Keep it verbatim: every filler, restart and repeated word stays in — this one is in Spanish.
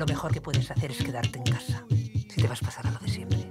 Lo mejor que puedes hacer es quedarte en casa, si te vas a pasar a lo de siempre.